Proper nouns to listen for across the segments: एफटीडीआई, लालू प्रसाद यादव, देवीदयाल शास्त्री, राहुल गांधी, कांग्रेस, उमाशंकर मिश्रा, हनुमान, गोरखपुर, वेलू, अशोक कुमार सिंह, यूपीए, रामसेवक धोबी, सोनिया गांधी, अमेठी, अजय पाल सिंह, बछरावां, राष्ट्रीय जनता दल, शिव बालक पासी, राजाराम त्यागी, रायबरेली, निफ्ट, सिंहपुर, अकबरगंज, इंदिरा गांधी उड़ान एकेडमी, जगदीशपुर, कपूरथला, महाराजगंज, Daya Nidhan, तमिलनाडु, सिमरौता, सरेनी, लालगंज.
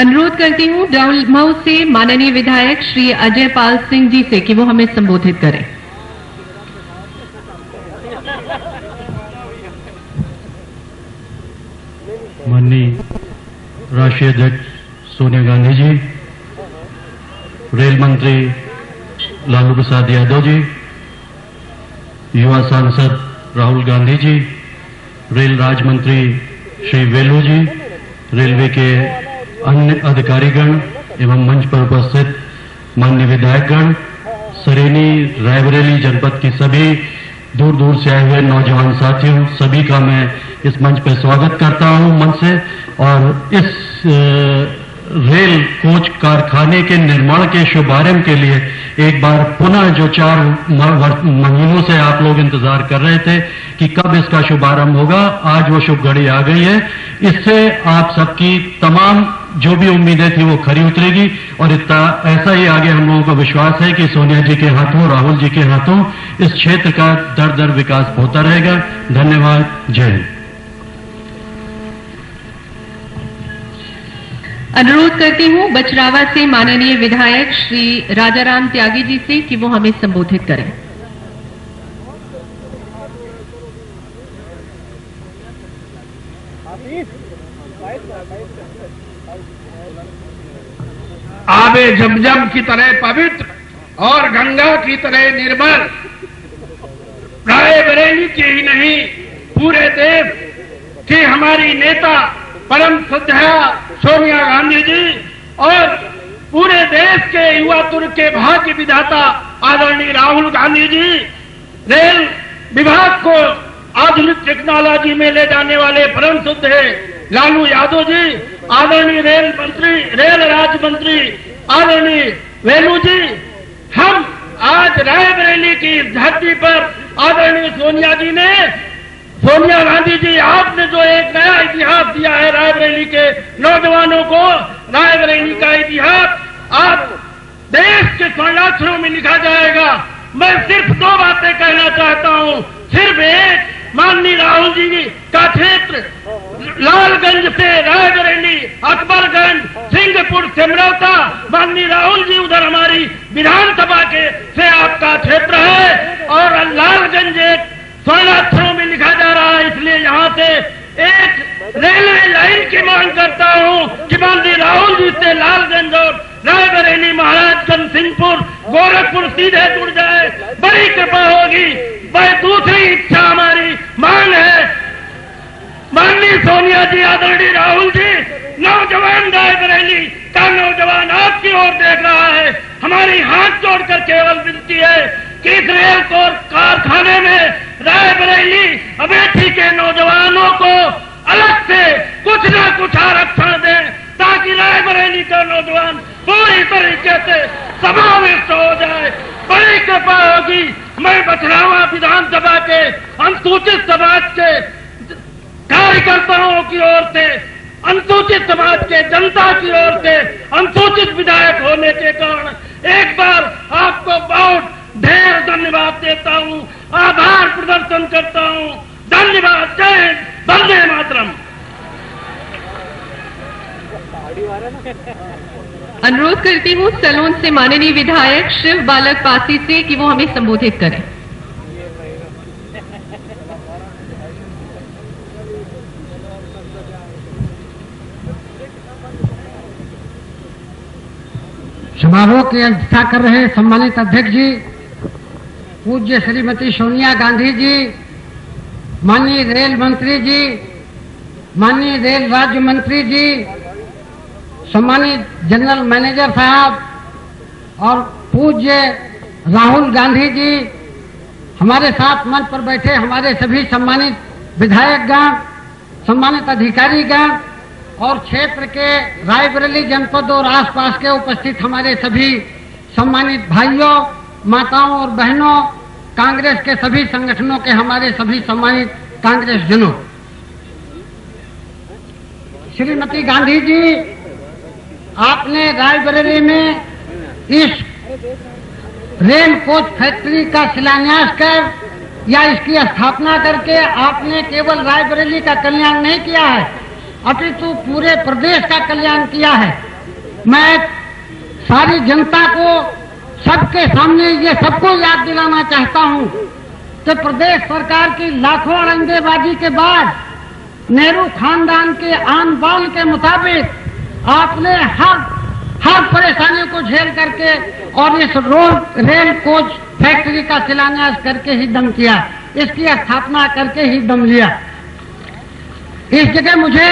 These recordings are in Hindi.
अनुरोध करती हूं डाउनमाउ से माननीय विधायक श्री अजय पाल सिंह जी से कि वो हमें संबोधित करें। माननीय राष्ट्रीय अध्यक्ष सोनिया गांधी जी, रेल मंत्री लालू प्रसाद यादव जी, युवा सांसद राहुल गांधी जी, रेल राज्य मंत्री श्री वेलू जी, रेलवे के अन्य अधिकारीगण एवं मंच पर उपस्थित माननीय विधायकगण, सरेनी रायबरेली जनपद की सभी दूर दूर से आए हुए नौजवान साथियों, सभी का मैं इस मंच पर स्वागत करता हूं मन से। और इस रेल कोच कारखाने के निर्माण के शुभारंभ के लिए एक बार पुनः जो 4 महीनों से आप लोग इंतजार कर रहे थे कि कब इसका शुभारंभ होगा, आज वो शुभ घड़ी आ गई है। इससे आप सबकी तमाम जो भी उम्मीदें थी वो खरी उतरेगी और ऐसा ही आगे हम लोगों को विश्वास है कि सोनिया जी के हाथों, राहुल जी के हाथों इस क्षेत्र का दर दर विकास होता रहेगा। धन्यवाद। जय हिंद। अनुरोध करती हूं बछरावां से माननीय विधायक श्री राजाराम त्यागी जी से कि वो हमें संबोधित करें। आबे जमजम की तरह पवित्र और गंगा की तरह निर्मल रायबरेली के ही नहीं पूरे देश की हमारी नेता परम श्रद्धा सोनिया गांधी जी और पूरे देश के युवा तुर्क के भाग्य विधाता आदरणीय राहुल गांधी जी, रेल विभाग को आधुनिक टेक्नोलॉजी में ले जाने वाले परम शुद्ध है लालू यादव जी, आदरणीय रेल मंत्री, रेल राज्य मंत्री आदरणीय वेलू जी, हम आज रायबरेली की धरती पर आदरणीय सोनिया गांधी जी आपने जो एक नया इतिहास दिया है रायबरेली के नौजवानों को, रायबरेली का इतिहास आप देश के स्वर्ण में लिखा जाएगा। मैं सिर्फ 2 बातें कहना चाहता हूँ, सिर्फ एक, माननीय राहुल जी का क्षेत्र लालगंज से रायबरेली, अकबरगंज, सिंहपुर, सिमरौता, माननीय राहुल जी उधर हमारी विधानसभा के से आपका क्षेत्र है और लालगंज एक स्वर्णाक्षरों में लिखा जा रहा है, इसलिए यहाँ से एक रेलवे लाइन की मांग करता हूँ कि माननीय राहुल जी से लालगंज और रायबरेली, महाराजगंज, सिंहपुर, गोरखपुर सीधे जुड़ जाए, बड़ी कृपा होगी। वह दूसरी इच्छा हमारी मांग है, माननीय सोनिया जी, आदरणीय राहुल जी, नौजवान रायबरेली का नौजवान आपकी ओर देख रहा है, हमारी हाथ जोड़कर केवल विनती है कि इस रेल कोच कारखाने में रायबरेली, अमेठी के नौजवानों को अलग से कुछ न कुछ आरक्षण दें ताकि रायबरेली का नौजवान पूरी तरीके से समावेश हो जाए, बड़ी कृपा होगी। मैं बछरावां विधानसभा के अनुसूचित समाज के कार्यकर्ताओं की ओर से, अनुसूचित समाज के जनता की ओर से, अनुसूचित विधायक होने के कारण एक बार आपको बहुत ढेर धन्यवाद देता हूँ, आभार प्रदर्शन करता हूँ। धन्यवाद। जय हिंद। वंदे मातरम। अनुरोध करती हूँ सलोन से माननीय विधायक शिव बालक पासी से कि वो हमें संबोधित करें। समारोह की अध्यक्षता कर रहे सम्मानित अध्यक्ष जी, पूज्य श्रीमती सोनिया गांधी जी, माननीय रेल मंत्री जी, माननीय रेल राज्य मंत्री जी, सम्मानित जनरल मैनेजर साहब और पूज्य राहुल गांधी जी, हमारे साथ मंच पर बैठे हमारे सभी सम्मानित विधायकगण, सम्मानित अधिकारीगण और क्षेत्र के रायबरेली जनपद और आसपास के उपस्थित हमारे सभी सम्मानित भाइयों, माताओं और बहनों, कांग्रेस के सभी संगठनों के हमारे सभी सम्मानित कांग्रेसजनों, श्रीमती गांधी जी, आपने रायबरेली में इस रेल कोच फैक्ट्री का शिलान्यास कर या इसकी स्थापना करके आपने केवल रायबरेली का कल्याण नहीं किया है, अपितु पूरे प्रदेश का कल्याण किया है। मैं सारी जनता को सबके सामने ये सबको याद दिलाना चाहता हूं कि प्रदेश सरकार की लाखों अड़ंगेबाजी के बाद नेहरू खानदान के आन बान के मुताबिक आपने हर परेशानियों को झेल करके और इस रोड रेल कोच फैक्ट्री का शिलान्यास करके ही दम किया, इसकी स्थापना करके ही दम लिया। इस जगह मुझे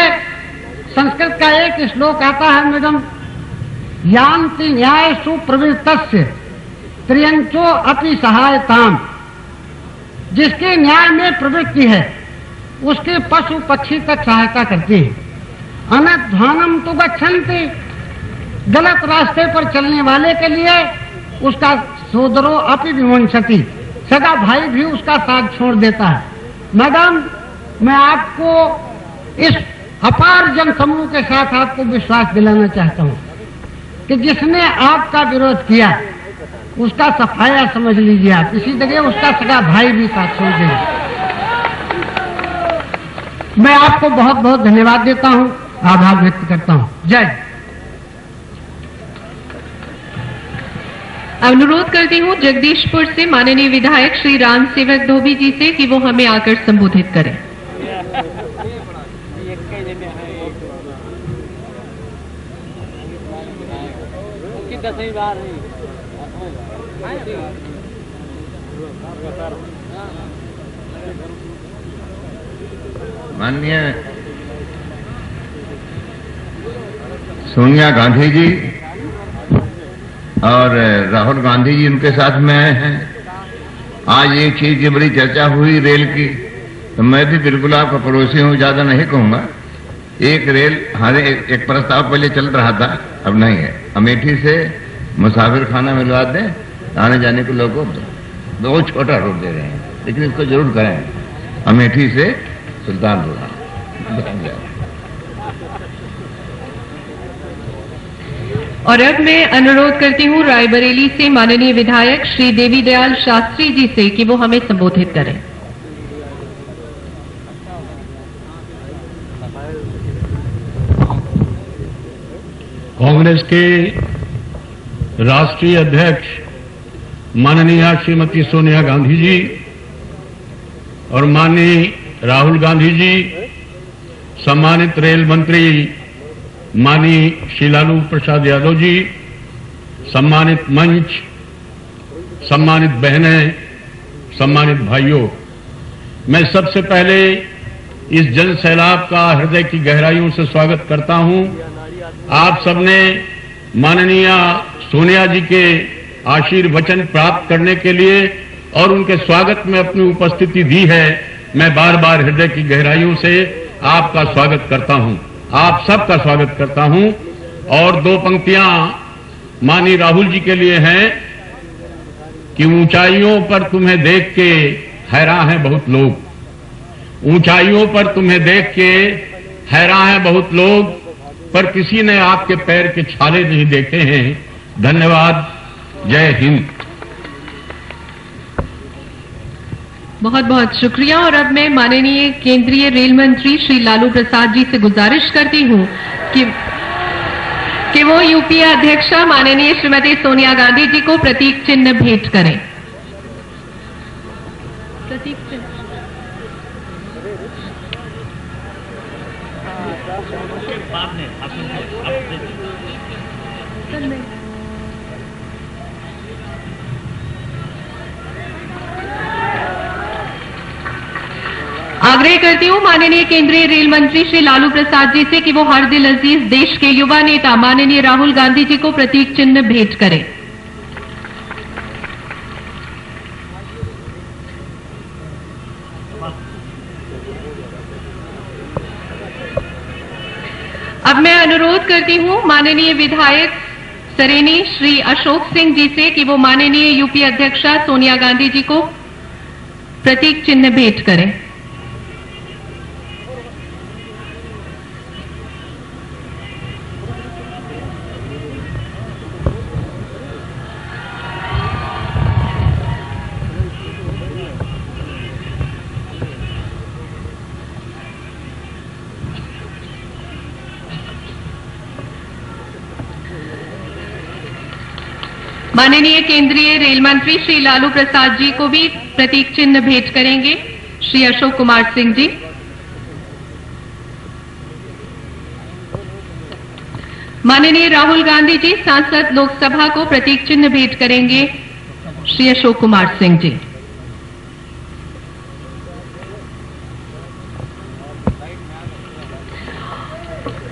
संस्कृत का एक श्लोक आता है मैडम, यान्ति न्यायसु प्रवृत्तस्य त्रियंचो अपि सहायताम। जिसके न्याय में प्रवृत्ति है उसके पशु पक्षी तक सहायता करती है। अनध्यानम तो गच्छन्ति, गलत रास्ते पर चलने वाले के लिए उसका सोदरो अपि विमुंचति, सगा भाई भी उसका साथ छोड़ देता है। मैडम मैं आपको इस अपार जनसमूह के साथ आपको विश्वास दिलाना चाहता हूँ कि जिसने आपका विरोध किया उसका सफाया समझ लीजिए आप, इसी जगह उसका सगा भाई भी साथ छोड़ देगा। मैं आपको बहुत बहुत धन्यवाद देता हूँ, आभार व्यक्त करता हूँ। जय। अनुरोध करती हूँ जगदीशपुर से माननीय विधायक श्री रामसेवक धोबी जी से कि वो हमें आकर संबोधित करें। माननीय सोनिया गांधी जी और राहुल गांधी जी उनके साथ में आए हैं। आज एक चीज की बड़ी चर्चा हुई रेल की, तो मैं भी बिल्कुल आपका पड़ोसी हूँ, ज्यादा नहीं कहूँगा। एक रेल हमारे एक प्रस्ताव पहले चल रहा था, अब नहीं है। अमेठी से मुसाफिर खाना मिलवा दें, आने जाने को लोगों को बहुत छोटा रोड दे रहे हैं, लेकिन इसको जरूर करें। अमेठी से सुल्तान रोड। और अब मैं अनुरोध करती हूँ रायबरेली से माननीय विधायक श्री देवीदयाल शास्त्री जी से कि वो हमें संबोधित करें। कांग्रेस के राष्ट्रीय अध्यक्ष माननीय श्रीमती सोनिया गांधी जी और माननीय राहुल गांधी जी, सम्मानित रेल मंत्री माननीय श्री लालू प्रसाद यादव जी, सम्मानित मंच, सम्मानित बहनें, सम्मानित भाइयों, मैं सबसे पहले इस जन सैलाब का हृदय की गहराइयों से स्वागत करता हूं। आप सबने माननीय सोनिया जी के आशीर्वचन प्राप्त करने के लिए और उनके स्वागत में अपनी उपस्थिति दी है। मैं बार बार हृदय की गहराइयों से आपका स्वागत करता हूं, आप सबका स्वागत करता हूं। और दो पंक्तियां माननीय राहुल जी के लिए हैं कि ऊंचाइयों पर तुम्हें देख के हैरान हैं बहुत लोग, ऊंचाइयों पर तुम्हें देख के हैरान हैं बहुत लोग, पर किसी ने आपके पैर के छाले नहीं देखे हैं। धन्यवाद। जय हिंद। बहुत बहुत शुक्रिया। और अब मैं माननीय केंद्रीय रेल मंत्री श्री लालू प्रसाद जी से गुजारिश करती हूं कि वो यूपीए अध्यक्ष माननीय श्रीमती सोनिया गांधी जी को प्रतीक चिन्ह भेंट करें। प्रतीक चिन्ह आग्रह करती हूँ माननीय केंद्रीय रेल मंत्री श्री लालू प्रसाद जी से कि वो हर दिल अजीज देश के युवा नेता माननीय राहुल गांधी जी को प्रतीक चिन्ह भेंट करें। अब मैं अनुरोध करती हूँ माननीय विधायक सरेनी श्री अशोक सिंह जी से कि वो माननीय यूपी अध्यक्षा सोनिया गांधी जी को प्रतीक चिन्ह भेंट करें। माननीय केंद्रीय रेल मंत्री श्री लालू प्रसाद जी को भी प्रतीक चिन्ह भेंट करेंगे श्री अशोक कुमार सिंह जी। माननीय राहुल गांधी जी सांसद लोकसभा को प्रतीक चिन्ह भेंट करेंगे श्री अशोक कुमार सिंह जी।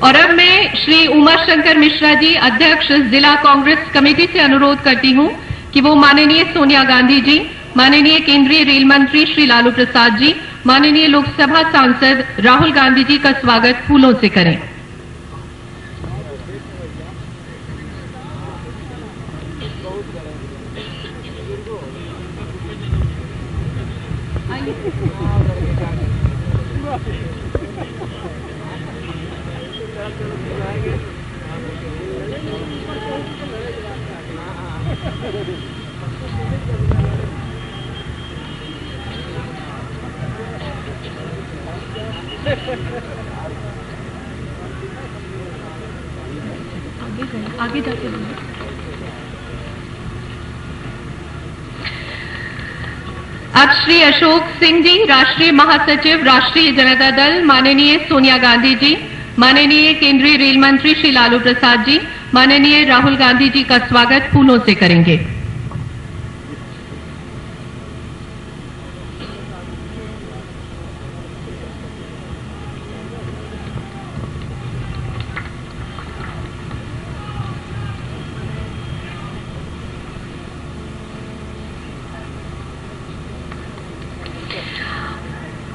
और अब मैं श्री उमाशंकर मिश्रा जी अध्यक्ष जिला कांग्रेस कमेटी से अनुरोध करती हूं कि वो माननीय सोनिया गांधी जी, माननीय केंद्रीय रेल मंत्री श्री लालू प्रसाद जी, माननीय लोकसभा सांसद राहुल गांधी जी का स्वागत फूलों से करें। अब श्री अशोक सिंह जी राष्ट्रीय महासचिव राष्ट्रीय जनता दल, माननीय सोनिया गांधी जी, माननीय केंद्रीय रेल मंत्री श्री लालू प्रसाद जी, माननीय राहुल गांधी जी का स्वागत फूलों से करेंगे।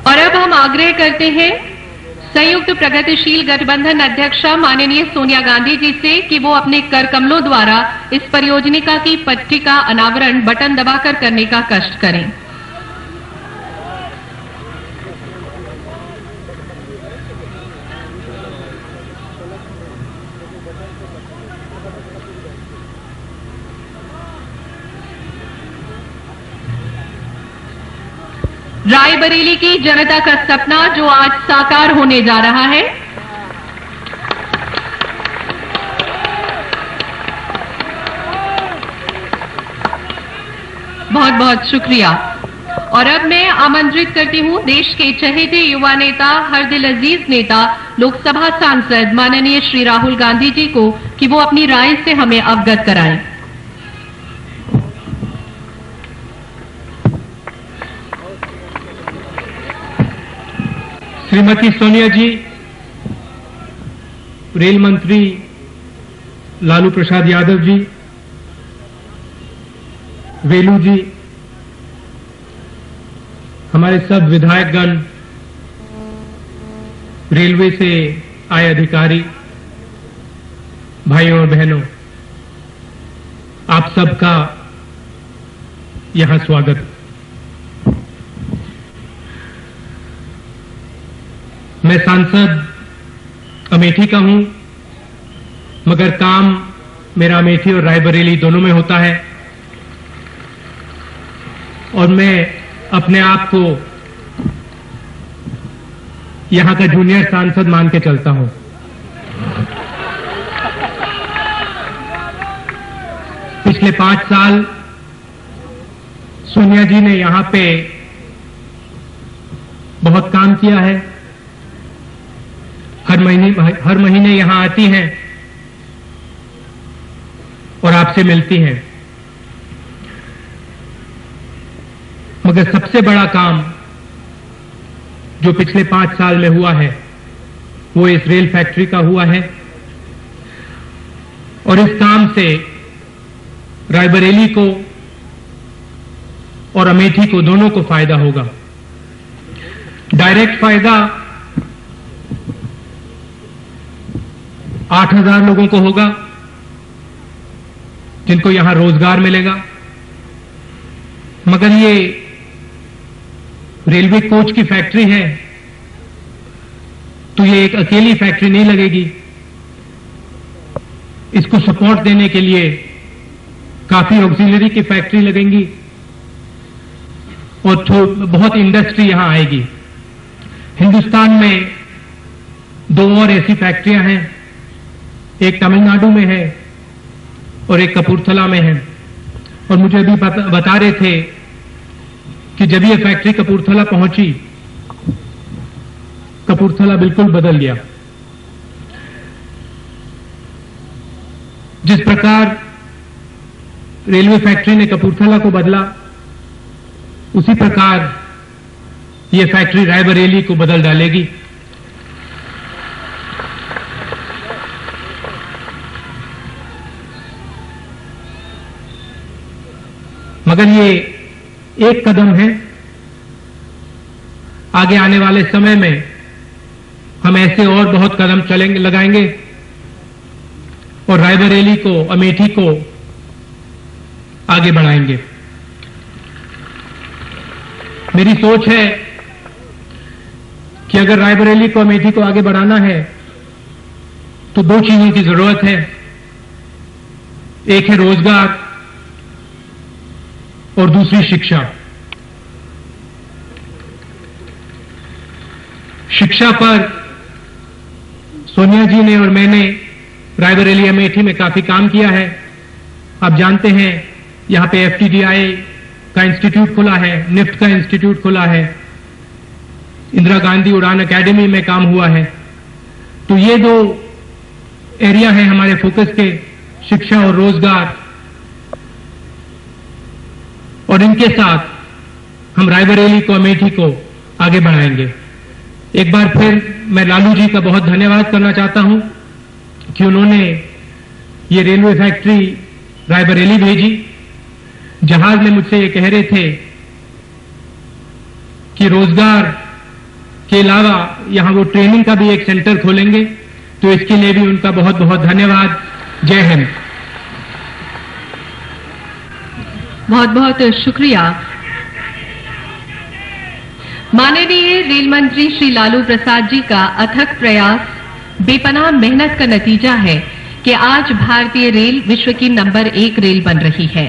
और अब हम आग्रह करते हैं संयुक्त प्रगतिशील गठबंधन अध्यक्षा माननीय सोनिया गांधी जी से कि वो अपने कर कमलों द्वारा इस परियोजना की पट्टी का अनावरण बटन दबाकर करने का कष्ट करें। रायबरेली की जनता का सपना जो आज साकार होने जा रहा है। बहुत बहुत शुक्रिया। और अब मैं आमंत्रित करती हूं देश के चहेते युवा नेता, हर दिल अजीज नेता, लोकसभा सांसद माननीय श्री राहुल गांधी जी को कि वो अपनी राय से हमें अवगत कराएं। श्रीमती सोनिया जी, रेल मंत्री लालू प्रसाद यादव जी, वेलू जी, हमारे सब विधायकगण, रेलवे से आए अधिकारी, भाइयों और बहनों, आप सबका यहां स्वागत है। मैं सांसद अमेठी का हूं, मगर काम मेरा अमेठी और रायबरेली दोनों में होता है और मैं अपने आप को यहां का जूनियर सांसद मान के चलता हूं। पिछले 5 साल सोनिया जी ने यहां पे बहुत काम किया है। हर महीने यहां आती हैं और आपसे मिलती हैं, मगर सबसे बड़ा काम जो पिछले 5 साल में हुआ है वो इस रेल फैक्ट्री का हुआ है और इस काम से रायबरेली को और अमेठी को दोनों को फायदा होगा। डायरेक्ट फायदा 8,000 लोगों को होगा जिनको यहां रोजगार मिलेगा, मगर ये रेलवे कोच की फैक्ट्री है तो ये एक अकेली फैक्ट्री नहीं लगेगी। इसको सपोर्ट देने के लिए काफी ऑक्सिलरी की फैक्ट्री लगेंगी और बहुत इंडस्ट्री यहां आएगी। हिंदुस्तान में 2 और ऐसी फैक्ट्रियां हैं, एक तमिलनाडु में है और एक कपूरथला में है। और मुझे अभी बता रहे थे कि जब ये फैक्ट्री कपूरथला पहुंची, कपूरथला बिल्कुल बदल गया। जिस प्रकार रेलवे फैक्ट्री ने कपूरथला को बदला, उसी प्रकार ये फैक्ट्री रायबरेली को बदल डालेगी। मगर ये एक कदम है, आगे आने वाले समय में हम ऐसे और बहुत कदम लगाएंगे और रायबरेली को, अमेठी को आगे बढ़ाएंगे। मेरी सोच है कि अगर रायबरेली को, अमेठी को आगे बढ़ाना है तो दो चीजों की जरूरत है। एक है रोजगार और दूसरी शिक्षा। शिक्षा पर सोनिया जी ने और मैंने रायबरेली, अमेठी में काफी काम किया है। आप जानते हैं यहां पे एफटीडीआई का इंस्टीट्यूट खुला है, निफ्ट का इंस्टीट्यूट खुला है, इंदिरा गांधी उड़ान एकेडमी में काम हुआ है। तो ये दो एरिया है हमारे फोकस के, शिक्षा और रोजगार, और इनके साथ हम रायबरेली को, अमेठी को आगे बढ़ाएंगे। एक बार फिर मैं लालू जी का बहुत धन्यवाद करना चाहता हूं कि उन्होंने ये रेलवे फैक्ट्री रायबरेली भेजी। जहाज में मुझसे ये कह रहे थे कि रोजगार के अलावा यहां वो ट्रेनिंग का भी एक सेंटर खोलेंगे, तो इसके लिए भी उनका बहुत बहुत धन्यवाद। जय हिंद। बहुत बहुत शुक्रिया। माननीय रेल मंत्री श्री लालू प्रसाद जी का अथक प्रयास, बेपनाह मेहनत का नतीजा है कि आज भारतीय रेल विश्व की नंबर 1 रेल बन रही है।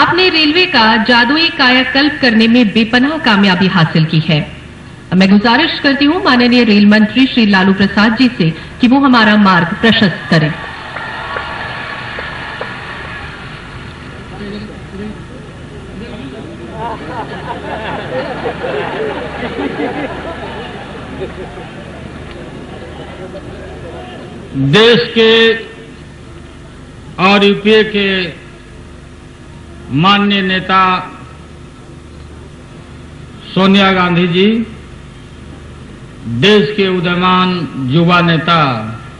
आपने रेलवे का जादुई कायाकल्प करने में बेपनाह कामयाबी हासिल की है। मैं गुजारिश करती हूं माननीय रेल मंत्री श्री लालू प्रसाद जी से कि वो हमारा मार्ग प्रशस्त करें। देश के और यूपीए के माननीय नेता सोनिया गांधी जी, देश के उदयमान युवा नेता,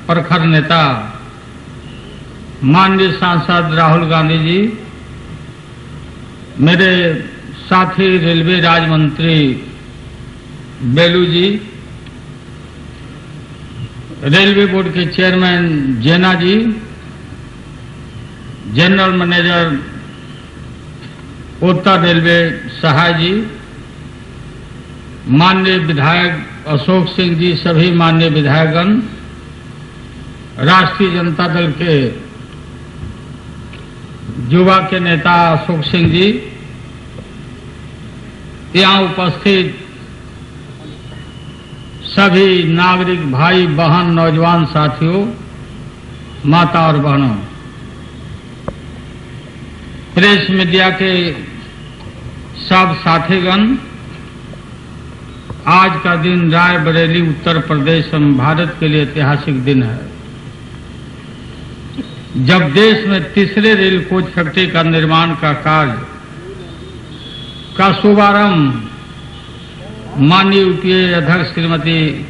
प्रखर नेता माननीय सांसद राहुल गांधी जी, मेरे साथी रेलवे राज्य मंत्री वेलू जी, रेलवे बोर्ड के chairman Jaina ji, general manager उत्तर रेलवे सहाय जी, माननीय विधायक अशोक सिंह जी, सभी माननीय विधायकगण, राष्ट्रीय जनता दल के युवा के नेता अशोक सिंह जी, यहाँ उपस्थित सभी नागरिक भाई बहन, नौजवान साथियों, माता और बहनों, प्रेस मीडिया के सब साथीगण, आज का दिन रायबरेली उत्तर प्रदेश एवं भारत के लिए ऐतिहासिक दिन है, जब देश में तीसरे रेल कोच फैक्ट्री का निर्माण का कार्य का शुभारंभ माननीय यूपीए अध्यक्ष श्रीमती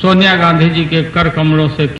सोनिया गांधी जी के कर कमलों से